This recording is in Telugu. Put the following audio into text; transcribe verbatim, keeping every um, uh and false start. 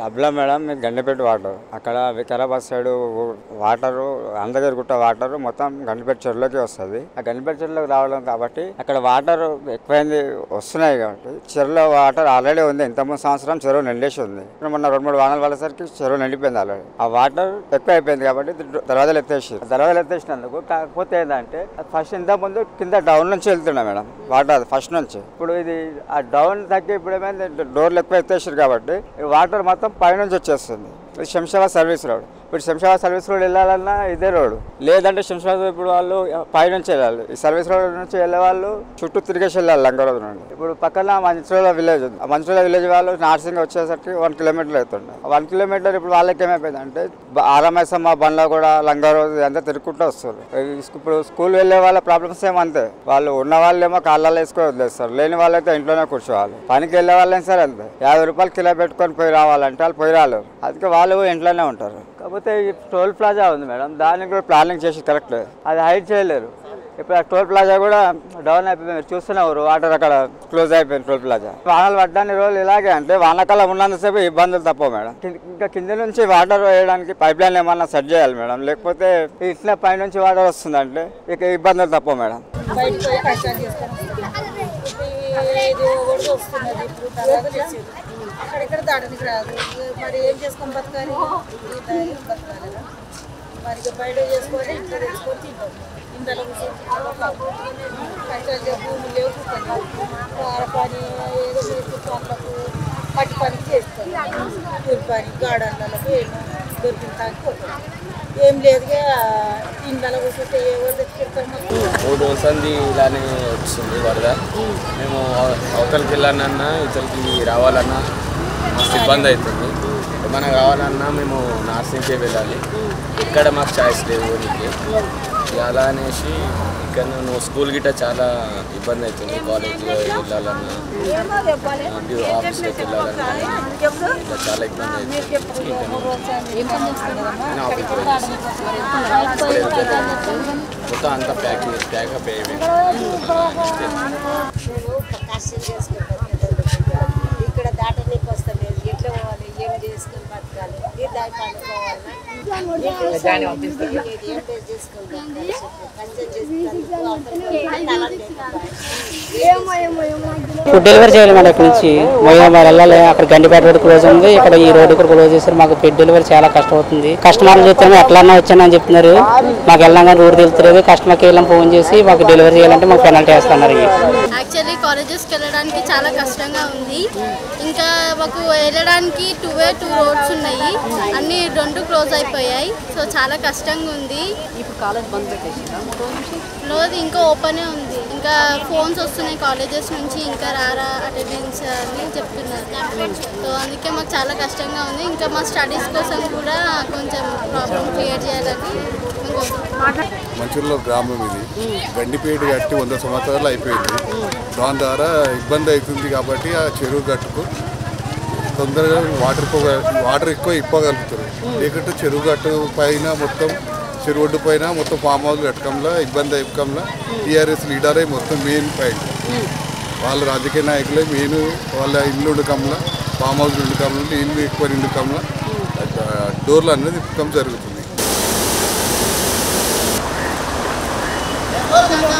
డబ్లా మేడం గండిపేట వాటర్ అక్కడ వికారాబాద్ సైడ్ వాటర్ అందగర్ గుట్ట వాటర్ మొత్తం గండిపేట చెరువులోకి వస్తుంది. ఆ గండిపేట చెరువులోకి రావడం కాబట్టి అక్కడ వాటర్ ఎక్కువైంది వస్తున్నాయి కాబట్టి చెరువులో వాటర్ ఆల్రెడీ ఉంది. ఇంతకుముందు సంవత్సరం చెరువు నిండేసి ఉంది. మొన్న రెండు మూడు వానాలు పడేసరికి చెరువు నిండిపోయింది. ఆల్రెడీ ఆ వాటర్ ఎక్కువ అయిపోయింది కాబట్టి దర్వాజలు ఎత్తేసారు. దర్వాజలు ఎత్తేసినందుకు కాకపోతే ఏంటంటే ఫస్ట్ ఇంతకుముందు కింద డౌన్ నుంచి వెళ్తున్నాం మేడం వాటర్ ఫస్ట్ నుంచి. ఇప్పుడు ఇది ఆ డౌన్ తగ్గి ఇప్పుడు ఏమైంది డోర్లు ఎక్కువ ఎత్తేసారు కాబట్టి వాటర్ మొత్తం పైనుంచి వచ్చేస్తుంది. ఇది శంషాబాద్ సర్వీస్ రోడ్. ఇప్పుడు శంషాబాద్ సర్వీస్ రోడ్ వెళ్ళాలన్నా ఇదే రోడ్ లేదంటే శంషాబాద్ ఇప్పుడు వాళ్ళు పైనుంచి వెళ్ళాలి. ఈ సర్వీస్ రోడ్ నుంచి వెళ్ళే వాళ్ళు చుట్టూ తిరిగేసి వెళ్ళాలి లంగరోజు నుండి. ఇప్పుడు పక్కన మంచిర్యాల విలేజ్ ఉంది. ఆ మంచిర్యాల విలేజ్ వాళ్ళు నార్సింగ్ వచ్చేసరికి వన్ కిలోమీటర్ అవుతుంది. వన్ కిలోమీటర్ ఇప్పుడు వాళ్ళకి ఏమైపోయింది అంటే ఆరామేసమ్మ బండ్లో కూడా లంగరోజు అంతా తిరుగుకుంటూ వస్తారు. ఇప్పుడు స్కూల్ వెళ్ళే వాళ్ళ ప్రాబ్లమ్స్ ఏమో అంతే. వాళ్ళు ఉన్న వాళ్ళేమో కాళ్ళలో వేసుకొని వదిలేస్తారు. లేని వాళ్ళైతే ఇంట్లోనే కూర్చోవాలి. పనికి వెళ్ళే వాళ్ళని సరే అంతే యాభై రూపాయలు కిలో పెట్టుకొని పోయి రావాలంటే వాళ్ళు పోయి రాలేరు. అందుకే వాళ్ళు ఇంట్లోనే ఉంటారు. కాకపోతే ఈ టోల్ ప్లాజా ఉంది మేడం, దానికి కూడా ప్లానింగ్ చేసి కరెక్ట్ అది హైడ్ చేయలేరు. ఇప్పుడు ఆ టోల్ ప్లాజా కూడా డౌన్ అయిపోయింది. మీరు చూస్తున్నారు వాటర్ అక్కడ క్లోజ్ అయిపోయింది టోల్ ప్లాజా. వానలు పడ్డాన్ని రోజులు ఇలాగే అంటే వానాకాలం ఉన్నంతసేపు ఇబ్బందులు తప్ప మేడం. ఇంకా కింద నుంచి వాటర్ వేయడానికి పైప్ లైన్ ఏమన్నా సెట్ చేయాలి మేడం. లేకపోతే ఇట్లా పై నుంచి వాటర్ వస్తుందంటే ఇక ఇబ్బందులు తప్ప మేడం. అక్కడెక్కడ దాటానికి రాదు. మరి ఏం చేసుకొని బతకాలి? బతకాలి మరి బయట చేసుకొని ఇంట్లో తెచ్చుకొని తింటాం. ఇంతలో కష్టాలు భూమి లేవు. వార పని ఏదో చేతులకు పట్టి పనికి చేస్తాం. కూలి పని గార్డన్లకు ఏమో దొరికిన దానికి పోతాం. ఏం లేదుగా ఇంట్లో కూర్చుంటే ఏ ఊరు తెచ్చుకెళ్తాము. మూడు సంది ఇలానే వస్తుంది వరద. మేము అవతలకి వెళ్ళాలన్నా ఇతలకి రావాలన్నా మస్తు ఇబ్బంది అవుతుంది. ఏమైనా కావాలన్నా మేము నార్సింగ్కే వెళ్ళాలి. ఇక్కడ మాకు ఛాయిస్ లేదు ఊరికి. అలా అనేసి ఇక్కడ నువ్వు స్కూల్ గిట్ట చాలా ఇబ్బంది అవుతుంది. కాలేజ్ వెళ్ళాలన్నా ఆఫీస్కి వెళ్ళాలన్నా ఇట్లా చాలా ఇబ్బంది అవుతుంది. మొత్తం అంతా ప్యాకింగ్ ప్యాకప్ అయిపోయింది. డెలివరీ చేయాలి మేడం. ఇక్కడ నుంచి మొయ్యాబాద్ వెళ్ళాలి. అక్కడ గండిపేట రోడ్ క్లోజ్ ఉంది. ఇక్కడ ఈ రోడ్డు కూడా క్లోజ్ చేశారు. మాకు ఫుడ్ డెలివరీ చాలా కష్టం అవుతుంది. కస్టమర్లు చెప్తాను ఎట్లన్నా వచ్చానని చెప్తున్నారు. మాకు వెళ్ళాం రోడ్ తెలుతులేదు. కస్టమర్కి వెళ్ళాం ఫోన్ చేసి మాకు డెలివరీ చేయాలంటే మాకు పెనాల్టీ వేస్తున్నారు. యాక్చువల్లీ కాలేజెస్కి వెళ్ళడానికి చాలా కష్టంగా ఉంది. ఇంకా మాకు వెళ్ళడానికి టూ వే టూ రోడ్స్ ఉన్నాయి. అన్ని రెండు క్లోజ్ అయిపోయాయి. సో చాలా కష్టంగా ఉంది. ఇప్పుడు కాలేజ్ బంద్ పెట్టేసింది. లేదు, ఇంకా ఓపెనే ఉంది. ఇంకా ఫోన్స్ వస్తున్నాయి కాలేజెస్ నుంచి, ఇంకా రారా అటెండెన్స్ అని చెప్తున్నారు. సో అందుకే మాకు చాలా కష్టంగా ఉంది. ఇంకా మా స్టడీస్ కోసం కూడా కొంచెం ప్రాబ్లం క్లియర్ చేయాలని. మంచిర్యాల గ్రామం ఇది. గండిపేట కట్టి వంద సంవత్సరాలు అయిపోయింది. దాని ద్వారా ఇబ్బంది అవుతుంది కాబట్టి ఆ చెరువు కట్టుకు తొందరగా వాటర్ వాటర్ ఎక్కువ ఇప్పగలుగుతారు. లేకుంటే చెరువు గట్టు పైన మొత్తం చెరువు ఒడ్డు పైన మొత్తం ఫామ్ హౌస్ కట్టకంలో ఇబ్బంది అయిపోకంలో టీఆర్ఎస్ లీడరే మొత్తం మెయిన్ పాయింట్. వాళ్ళు రాజకీయ నాయకులే మెయిన్. వాళ్ళ ఇల్లు ఉండకంలో ఫామ్ హౌస్ ఉండకంలో ఇల్లు ఎక్కువ నిండుకంలో డోర్లు అనేది ఇప్పకం జరుగుతుంది.